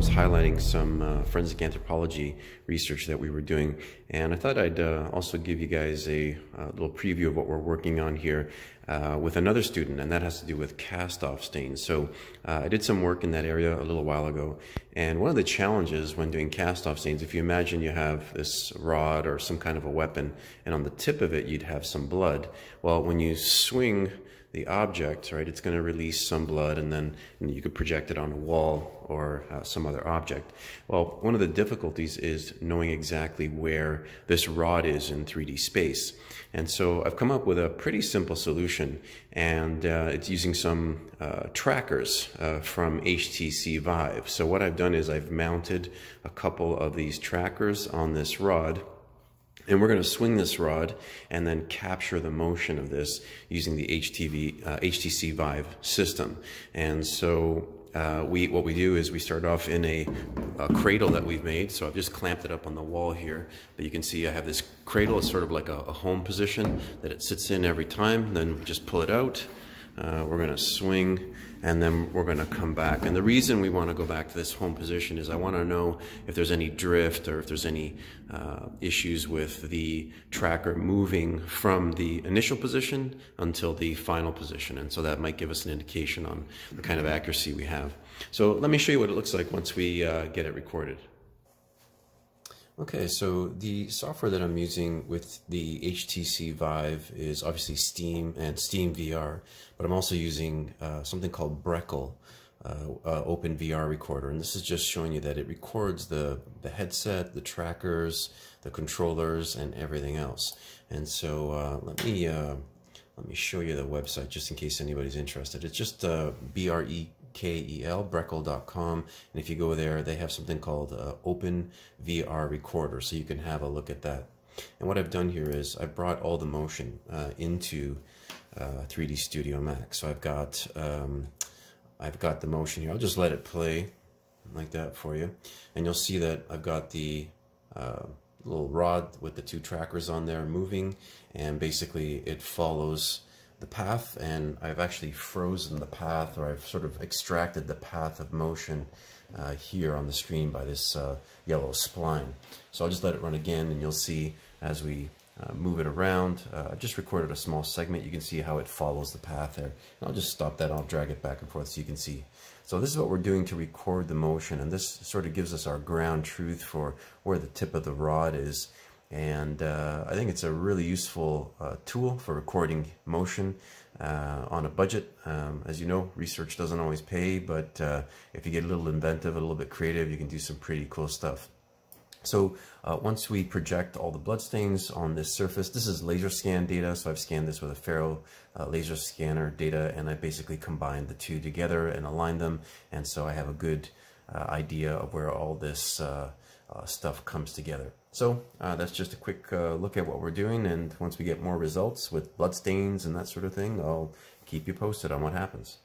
was highlighting some forensic anthropology research that we were doing, and I thought I'd also give you guys a little preview of what we're working on here with another student, and that has to do with cast-off stains. So I did some work in that area a little while ago, and one of the challenges when doing cast-off stains, if you imagine you have this rod or some kind of a weapon, and on the tip of it you'd have some blood. Well, when you swing the object, right, it's going to release some blood, and then you could project it on a wall or some other object. Well, one of the difficulties is knowing exactly where this rod is in 3D space. And so I've come up with a pretty simple solution, and it's using some trackers from HTC Vive. So what I've done is I've mounted a couple of these trackers on this rod, and we're going to swing this rod and then capture the motion of this using the HTC Vive system. And so what we do is we start off in a cradle that we've made. So I've just clamped it up on the wall here, but you can see I have this cradle. It's sort of like a home position that it sits in every time. Then just pull it out. We're going to swing, and then we're going to come back. And the reason we want to go back to this home position is I want to know if there's any drift or if there's any issues with the tracker moving from the initial position until the final position. And so that might give us an indication on the kind of accuracy we have. So let me show you what it looks like once we get it recorded. Okay, so the software that I'm using with the HTC Vive is obviously Steam and Steam VR, but I'm also using something called Breckel, Open VR Recorder, and this is just showing you that it records the headset, the trackers, the controllers, and everything else. And so let me show you the website just in case anybody's interested. It's just Breckel.com, and if you go there, they have something called Open VR Recorder, so you can have a look at that. And what I've done here is I brought all the motion into 3D Studio Max. So I've got the motion here. I'll just let it play like that for you, and you'll see that I've got the little rod with the two trackers on there moving, and basically it follows the path, and I've actually frozen the path, or I've sort of extracted the path of motion here on the screen by this yellow spline. So I'll just let it run again, and you'll see as we move it around. I've just recorded a small segment. You can see how it follows the path there. And I'll just stop that. I'll drag it back and forth so you can see. So this is what we're doing to record the motion, and this sort of gives us our ground truth for where the tip of the rod is. And I think it's a really useful tool for recording motion on a budget. As you know, research doesn't always pay, but if you get a little inventive, a little bit creative, you can do some pretty cool stuff. So once we project all the bloodstains on this surface, this is laser scan data, so I've scanned this with a Faro laser scanner data, and I basically combined the two together and aligned them, and so I have a good idea of where all this stuff comes together. So that's just a quick look at what we're doing, and once we get more results with bloodstains and that sort of thing, I'll keep you posted on what happens.